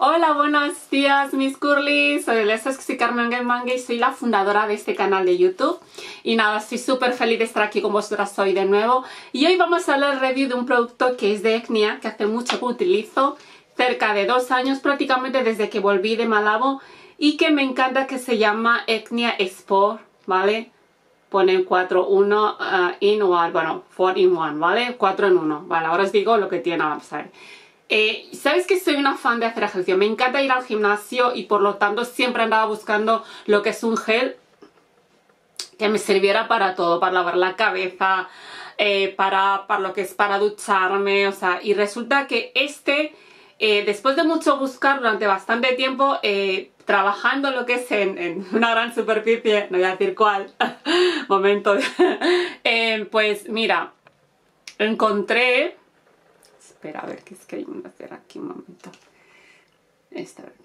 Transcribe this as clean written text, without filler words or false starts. Hola, buenos días mis curlis, soy Lesa, soy Carmen Mangue y soy la fundadora de este canal de YouTube. Y nada, estoy súper feliz de estar aquí con vosotras hoy de nuevo. Y hoy vamos a hablar review de un producto que es de Etnia, que hace mucho que utilizo, cerca de 2 años prácticamente desde que volví de Malabo, y que me encanta, que se llama Etnia Sport, ¿vale? Pone 4-1 in 1, bueno, 4 in 1, ¿vale? 4 en 1, vale, ahora os digo lo que tiene, vamos a ver. Sabes que soy una fan de hacer ejercicio, me encanta ir al gimnasio y por lo tanto siempre andaba buscando lo que es un gel que me sirviera para todo, para lavar la cabeza, para lo que es para ducharme, o sea, y resulta que este, después de mucho buscar durante bastante tiempo, trabajando lo que es en una gran superficie, no voy a decir cuál, momento, pues mira, encontré... Espera, a ver, que es que hay una cera aquí, un momento. Esta, a ver.